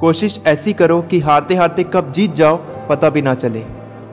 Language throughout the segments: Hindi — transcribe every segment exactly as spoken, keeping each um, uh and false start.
कोशिश ऐसी करो कि हारते हारते कब जीत जाओ पता भी ना चले।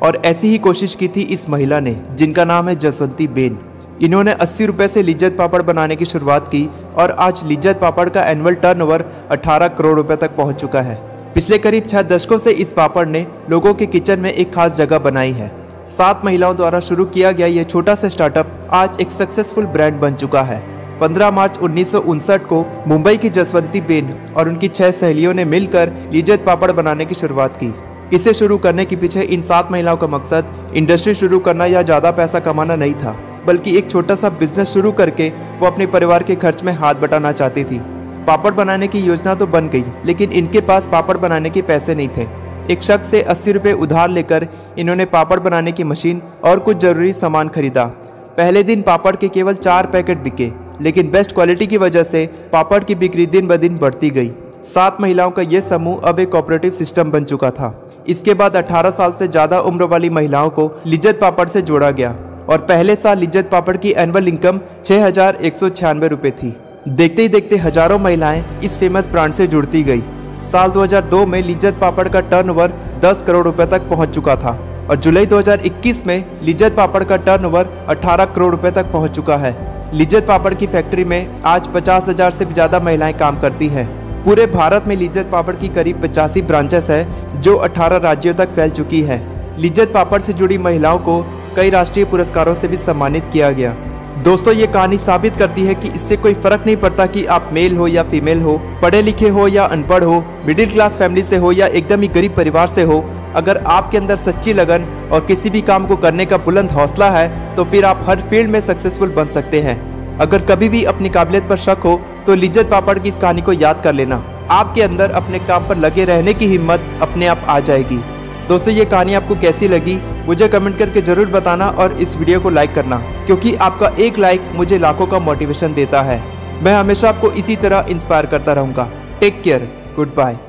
और ऐसी ही कोशिश की थी इस महिला ने जिनका नाम है जसवंती बेन। इन्होंने अस्सी रुपये से लिज्जत पापड़ बनाने की शुरुआत की और आज लिज्जत पापड़ का एनुअल टर्नओवर अठारह करोड़ रुपए तक पहुंच चुका है। पिछले करीब छह दशकों से इस पापड़ ने लोगों के किचन में एक खास जगह बनाई है। सात महिलाओं द्वारा शुरू किया गया यह छोटा सा स्टार्टअप आज एक सक्सेसफुल ब्रांड बन चुका है। पंद्रह मार्च उन्नीस सौ उनसठ को मुंबई की जसवंती बेन और उनकी छह सहेलियों ने मिलकर लिज्जत पापड़ बनाने की शुरुआत की। इसे शुरू करने के पीछे इन सात महिलाओं का मकसद इंडस्ट्री शुरू करना या ज़्यादा पैसा कमाना नहीं था, बल्कि एक छोटा सा बिजनेस शुरू करके वो अपने परिवार के खर्च में हाथ बटाना चाहती थी। पापड़ बनाने की योजना तो बन गई, लेकिन इनके पास पापड़ बनाने के पैसे नहीं थे। एक शख्स से अस्सी रुपये उधार लेकर इन्होंने पापड़ बनाने की मशीन और कुछ ज़रूरी सामान खरीदा। पहले दिन पापड़ के केवल चार पैकेट बिके, लेकिन बेस्ट क्वालिटी की वजह से पापड़ की बिक्री दिन ब दिन बढ़ती गई। सात महिलाओं का ये समूह अब एक कोऑपरेटिव सिस्टम बन चुका था। इसके बाद अठारह साल से ज़्यादा उम्र वाली महिलाओं को लिज्जत पापड़ से जोड़ा गया और पहले साल लिज्जत पापड़ की एनुअल इनकम छः हज़ार एक सौ छियानवे रुपये थी। देखते ही देखते हजारों महिलाएं इस फेमस ब्रांड से जुड़ती गई। साल दो हज़ार दो में लिज्जत पापड़ का टर्नओवर दस करोड़ रुपए तक पहुंच चुका था और जुलाई दो हज़ार इक्कीस में लिज्जत पापड़ का टर्नओवर अठारह करोड़ रुपए तक पहुंच चुका है। लिज्जत पापड़ की फैक्ट्री में आज पचास हजार से भी ज़्यादा महिलाएं काम करती हैं। पूरे भारत में लिज्जत पापड़ की करीब पचासी ब्रांचेस हैं जो अठारह राज्यों तक फैल चुकी हैं। लिज्जत पापड़ से जुड़ी महिलाओं को कई राष्ट्रीय पुरस्कारों से भी सम्मानित किया गया। दोस्तों, ये कहानी साबित करती है कि इससे कोई फर्क नहीं पड़ता कि आप मेल हो या फीमेल हो, पढ़े लिखे हो या अनपढ़ हो, मिडिल क्लास फैमिली से हो या एकदम ही गरीब परिवार से हो। अगर आपके अंदर सच्ची लगन और किसी भी काम को करने का बुलंद हौसला है तो फिर आप हर फील्ड में सक्सेसफुल बन सकते हैं। अगर कभी भी अपनी काबिलियत पर शक हो तो लिज्जत पापड़ की इस कहानी को याद कर लेना। आपके अंदर अपने काम पर लगे रहने की हिम्मत अपने आप आ जाएगी। दोस्तों, ये कहानी आपको कैसी लगी मुझे कमेंट करके ज़रूर बताना और इस वीडियो को लाइक करना, क्योंकि आपका एक लाइक मुझे लाखों का मोटिवेशन देता है। मैं हमेशा आपको इसी तरह इंस्पायर करता रहूँगा। Take care, good bye.